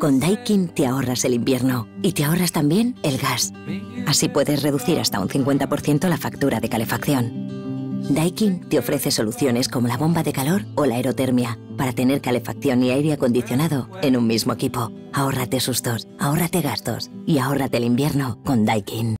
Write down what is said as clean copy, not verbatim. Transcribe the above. Con Daikin te ahorras el invierno y te ahorras también el gas. Así puedes reducir hasta un 50% la factura de calefacción. Daikin te ofrece soluciones como la bomba de calor o la aerotermia para tener calefacción y aire acondicionado en un mismo equipo. Ahórrate sustos, ahórrate gastos y ahórrate el invierno con Daikin.